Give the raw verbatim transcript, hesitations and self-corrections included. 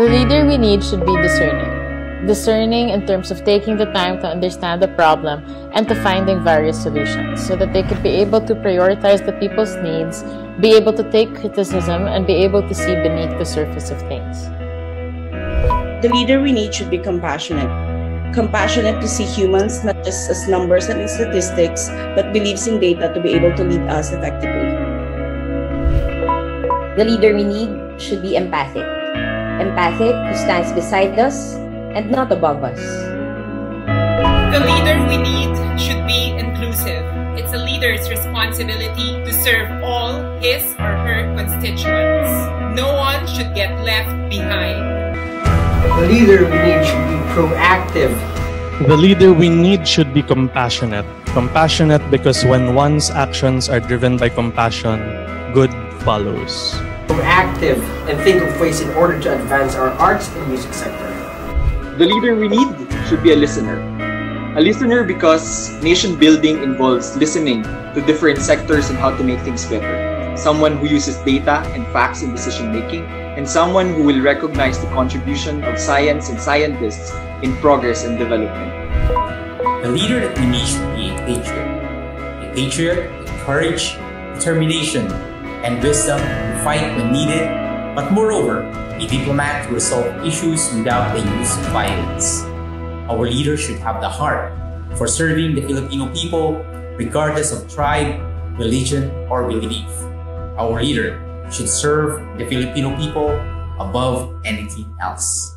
The leader we need should be discerning. Discerning in terms of taking the time to understand the problem and to finding various solutions so that they could be able to prioritize the people's needs, be able to take criticism, and be able to see beneath the surface of things. The leader we need should be compassionate. Compassionate to see humans not just as numbers and in statistics, but believes in data to be able to lead us effectively. The leader we need should be empathic. Empathic who stands beside us and not above us. The leader we need should be inclusive. It's a leader's responsibility to serve all his or her constituents. No one should get left behind. The leader we need should be proactive. The leader we need should be compassionate. Compassionate because when one's actions are driven by compassion, good follows. Proactive and think of ways in order to advance our arts and music sector. The leader we need should be a listener. A listener because nation building involves listening to different sectors and how to make things better. Someone who uses data and facts in decision-making, and someone who will recognize the contribution of science and scientists in progress and development. The leader that we need should be a patriot. A patriot with courage, determination, and wisdom to fight when needed, but moreover, a diplomat to resolve issues without the use of violence. Our leader should have the heart for serving the Filipino people, regardless of tribe, religion, or belief. Our leader should serve the Filipino people above anything else.